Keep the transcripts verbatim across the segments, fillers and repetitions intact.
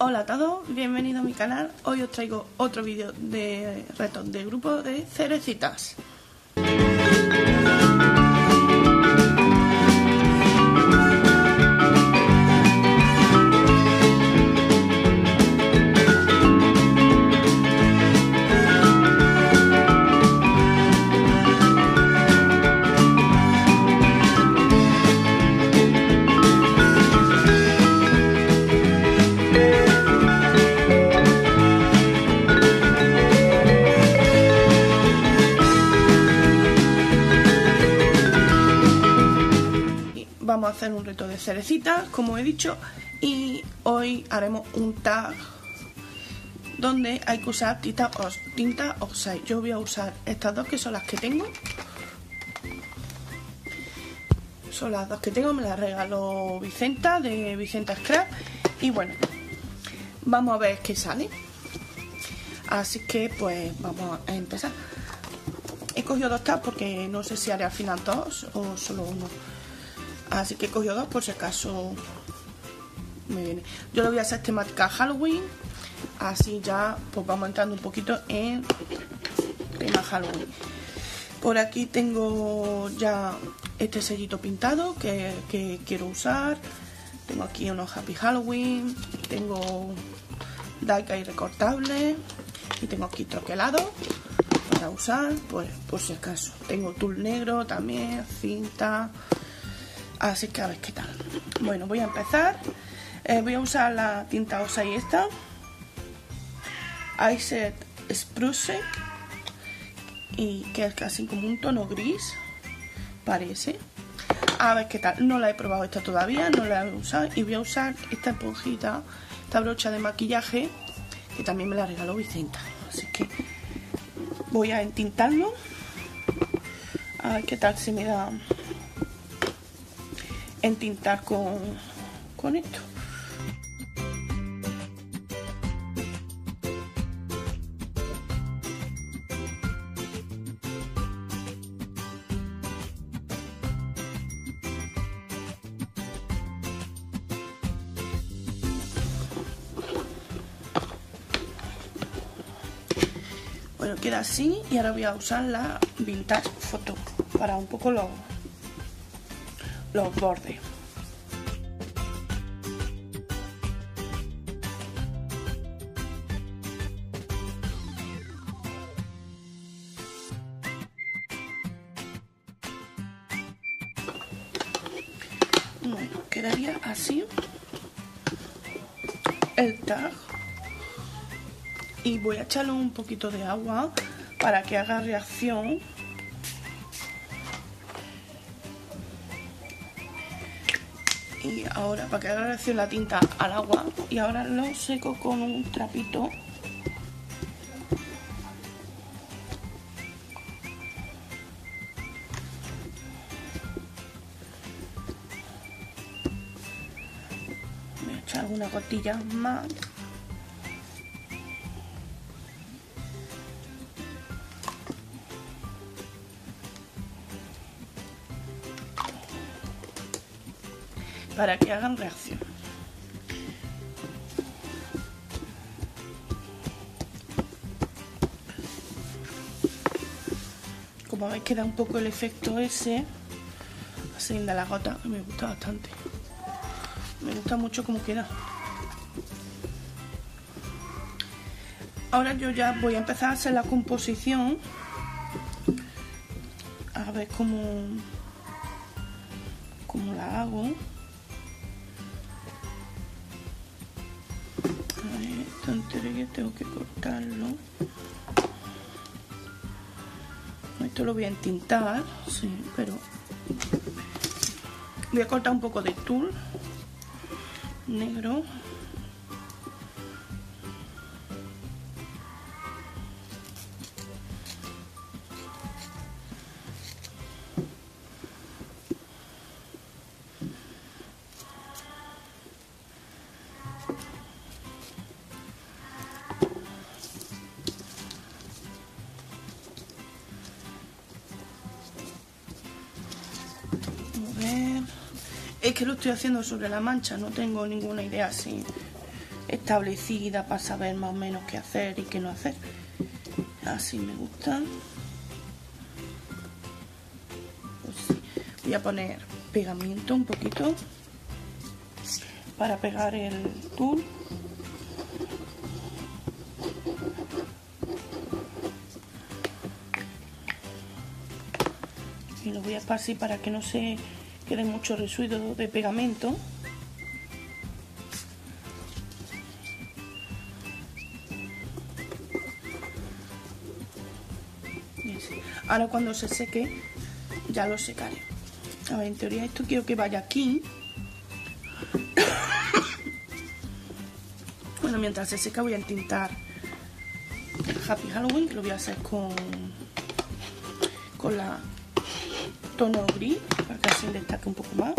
Hola a todos, bienvenidos a mi canal. Hoy os traigo otro vídeo de retos de grupo de Cerecitas. Vamos a hacer un reto de cerecitas, como he dicho, y hoy haremos un tag donde hay que usar tinta, os, tinta oxide. Yo voy a usar estas dos, que son las que tengo. Son las dos que tengo, me las regaló Vicenta, de Vicenta Scrap. Y bueno, vamos a ver qué sale. Así que pues vamos a empezar. He cogido dos tags porque no sé si haré al final dos o solo uno. Así que he cogido dos por si acaso me viene. Yo lo voy a hacer temática Halloween. Así ya pues vamos entrando un poquito en tema Halloween. Por aquí tengo ya este sellito pintado que, que quiero usar. Tengo aquí unos Happy Halloween. Tengo daica y recortable. Y tengo aquí troquelado para usar, pues por si acaso. Tengo tul negro también, cinta. Así que a ver qué tal. Bueno, voy a empezar. Eh, voy a usar la tinta oxide esta, Ice Set Spruce, y que es casi como un tono gris, parece. A ver qué tal. No la he probado esta todavía, no la he usado. Y voy a usar esta esponjita, esta brocha de maquillaje, que también me la regaló Vicenta. Así que voy a entintarlo. A ver qué tal se me da entintar con, con esto. Bueno, queda así. Y ahora voy a usar la Vintage Photo para un poco los los bordes. Bueno, quedaría así el tag, y voy a echarle un poquito de agua para que haga reacción. Y ahora, para que haga reacción la tinta al agua, y ahora lo seco con un trapito. Voy a echar algunas gotillas más. Para que hagan reacción. Como veis, queda un poco el efecto ese, así de la gota. Me gusta bastante. Me gusta mucho cómo queda. Ahora yo ya voy a empezar a hacer la composición. A ver cómo, cómo la hago. Tengo que cortarlo. Esto lo voy a entintar, sí, pero voy a cortar un poco de tul negro. Es que lo estoy haciendo sobre la mancha, no tengo ninguna idea así establecida para saber más o menos qué hacer y qué no hacer. Así me gustan. Pues sí. Voy a poner pegamento un poquito para pegar el tul. Y lo voy a esparcir para que no se quede mucho residuo de pegamento. Ahora cuando se seque ya lo secaré. A ver, en teoría esto quiero que vaya aquí. Bueno, mientras se seca voy a entintar Happy Halloween, que lo voy a hacer con con la tono gris, para que así destaque un poco más.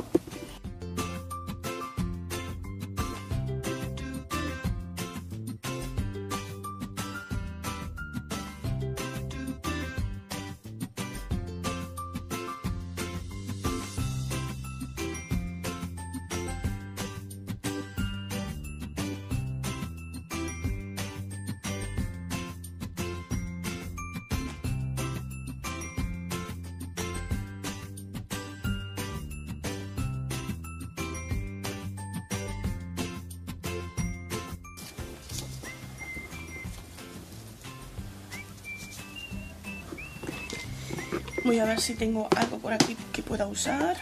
Voy a ver si tengo algo por aquí que pueda usar.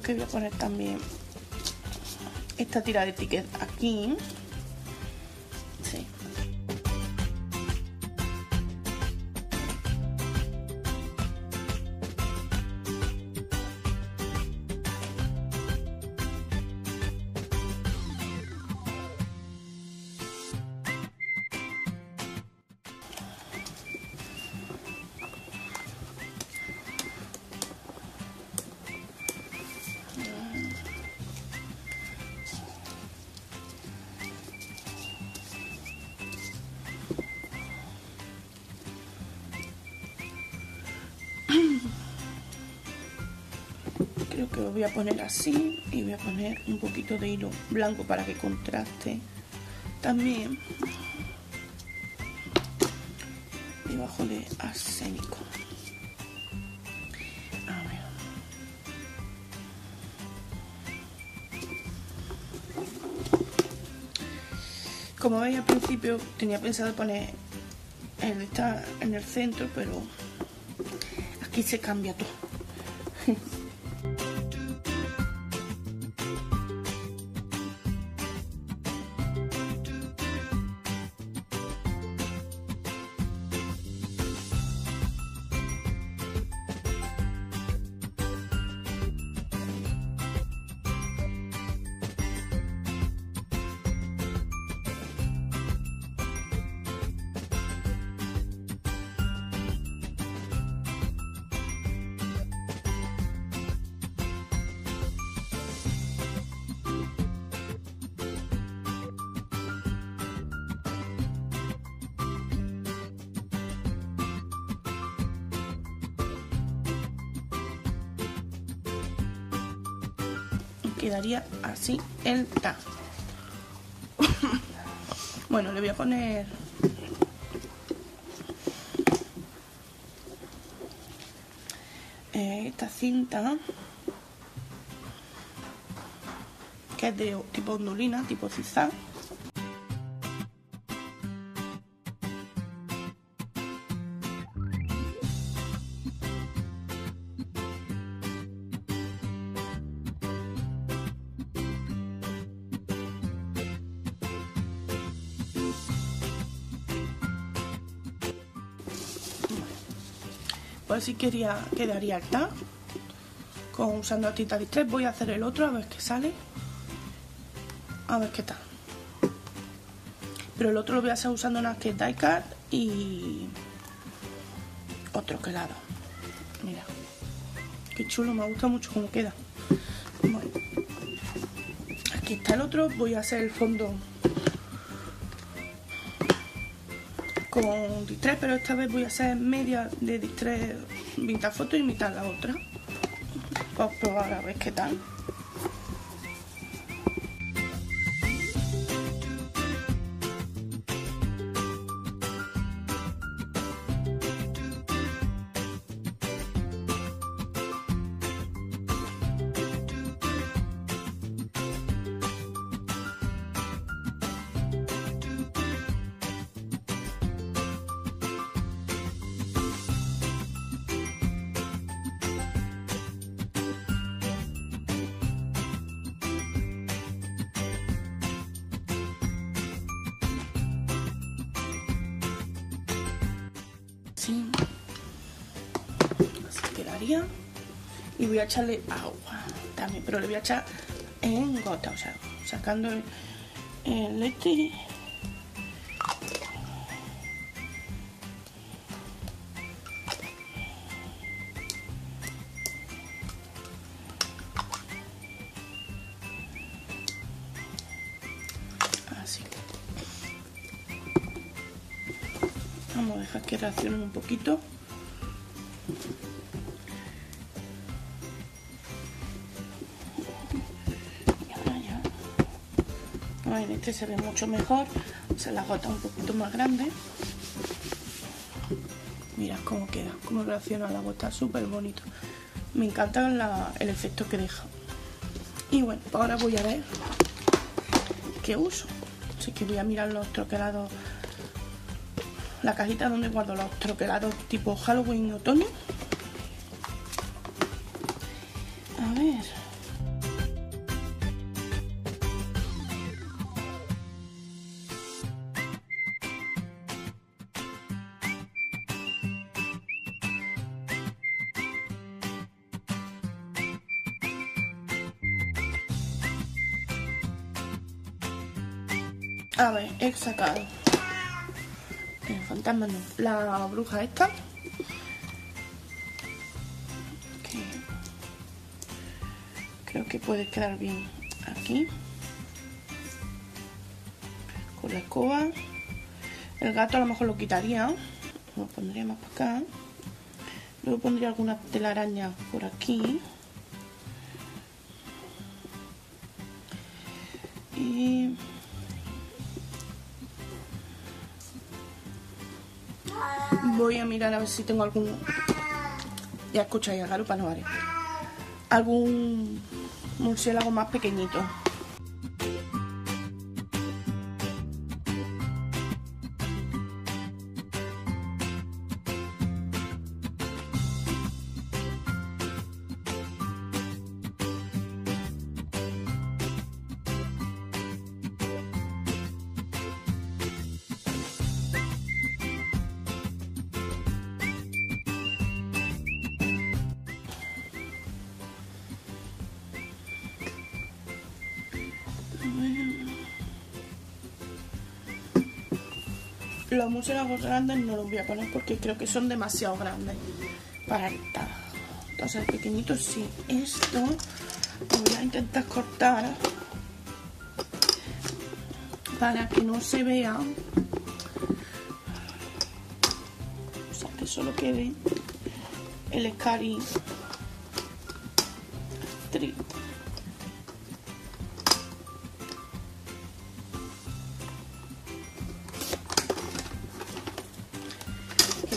Que voy a poner también esta tira de ticket aquí. Sí. Creo que lo voy a poner así y voy a poner un poquito de hilo blanco para que contraste también debajo de arsénico. A ver. Como veis al principio tenía pensado poner el está en el centro, pero aquí se cambia todo. Quedaría así el tag. Bueno, le voy a poner esta cinta que es de tipo ondulina, tipo zigzag. Así quería, quedaría el tag con, usando tinta Distress. Voy a hacer el otro a ver qué sale, a ver qué tal. Pero el otro lo voy a hacer usando una que die card y otro quelado. Mira, qué chulo, me gusta mucho cómo queda. Bueno, aquí está el otro. Voy a hacer el fondo con Distress, pero esta vez voy a hacer media de Distress mitad foto y mitad la otra. Vamos a probar a ver qué tal. Así. Así quedaría. Y voy a echarle agua también, pero le voy a echar en gota, o sea, sacando el, el este. Así. Vamos a dejar que reaccione un poquito. Y ahora ya. No, en este se ve mucho mejor. O sea, la gota un poquito más grande. Mirad cómo queda, cómo reacciona la gota. Súper bonito. Me encanta la, el efecto que deja. Y bueno, ahora voy a ver qué uso. Así que voy a mirar los troquelados. La cajita donde guardo los troquelados tipo Halloween otoño. A ver. A ver, he sacado el fantasma, no, la bruja esta, okay. Creo que puede quedar bien aquí con la escoba. El gato a lo mejor lo quitaría, lo pondría más para acá. Luego pondría alguna telaraña por aquí y voy a mirar a ver si tengo algún... Ya escucháis a Galo para no variar. Algún murciélago más pequeñito. Los murciélagos grandes no los voy a poner porque creo que son demasiado grandes para esta. Entonces, pequeñitos sí. Esto lo voy a intentar cortar para que no se vea. O sea, que solo quede el Scary Tree.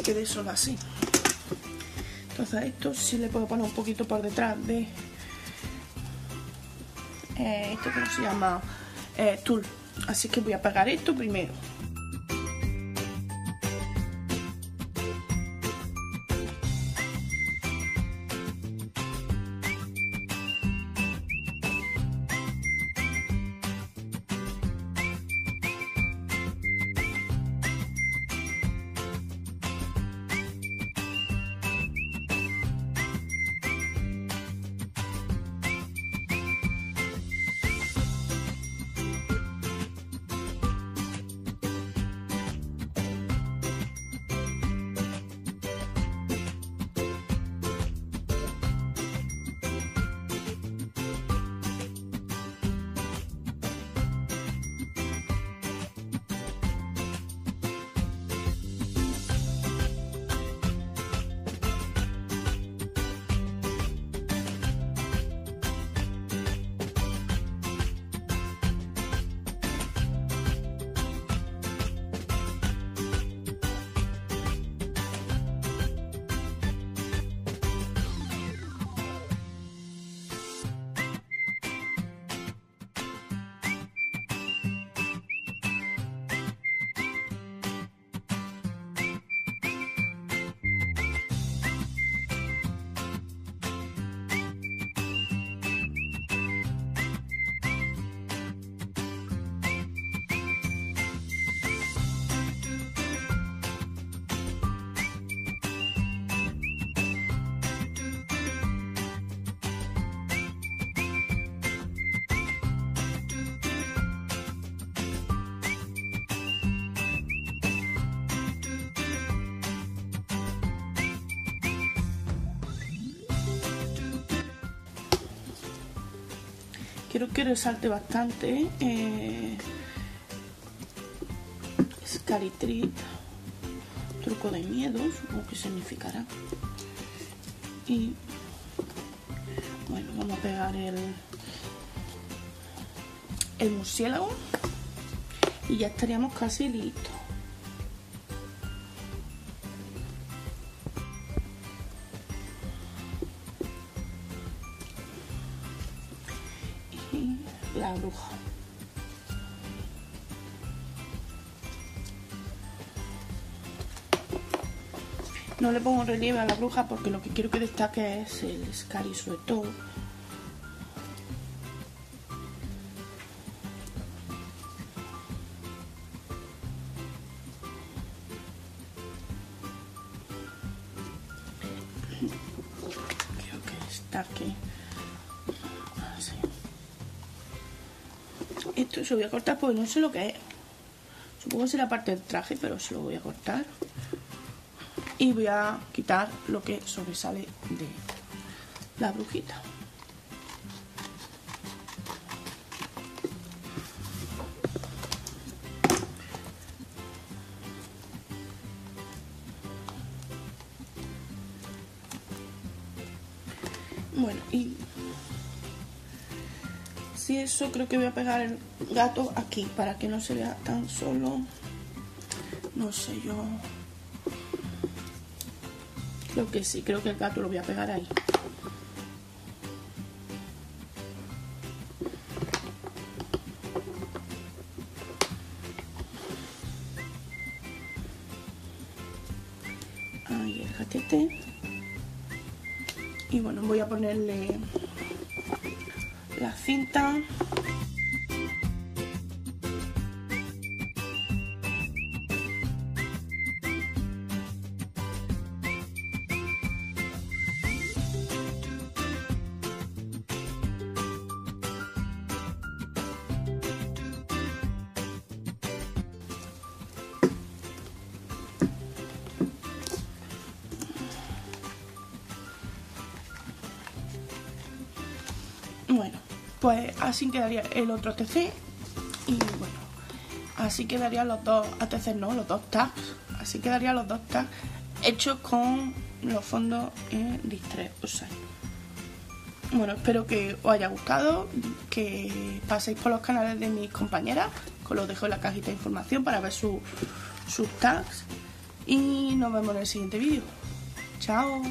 Quede solo así. Entonces a esto sí le puedo poner un poquito por detrás de eh, esto que se llama eh, tul. Así que voy a pegar esto primero. Quiero que resalte bastante eh, Scaritrit, truco de miedo, supongo que significará. Y bueno, vamos a pegar el, el murciélago y ya estaríamos casi listos. Y la bruja. No le pongo relieve a la bruja porque lo que quiero que destaque es el Scari, sobre todo. Creo que está aquí. Así. Esto se lo voy a cortar porque no sé lo que es. Supongo que será parte del traje, pero se lo voy a cortar. Y voy a quitar lo que sobresale de la brujita. Bueno, y si eso, creo que voy a pegar el gato aquí para que no se vea tan solo, no sé yo. Creo que sí, creo que el gato lo voy a pegar ahí. Ahí el gatete. Y bueno, voy a ponerle la cinta. Bueno, pues así quedaría el otro A T C. Y bueno, así quedarían los dos A T C, no, los dos tags. Así quedarían los dos tags hechos con los fondos en Distress Oxide. Bueno, espero que os haya gustado, que paséis por los canales de mis compañeras, que os los dejo en la cajita de información para ver su, sus tags. Y nos vemos en el siguiente vídeo. Chao.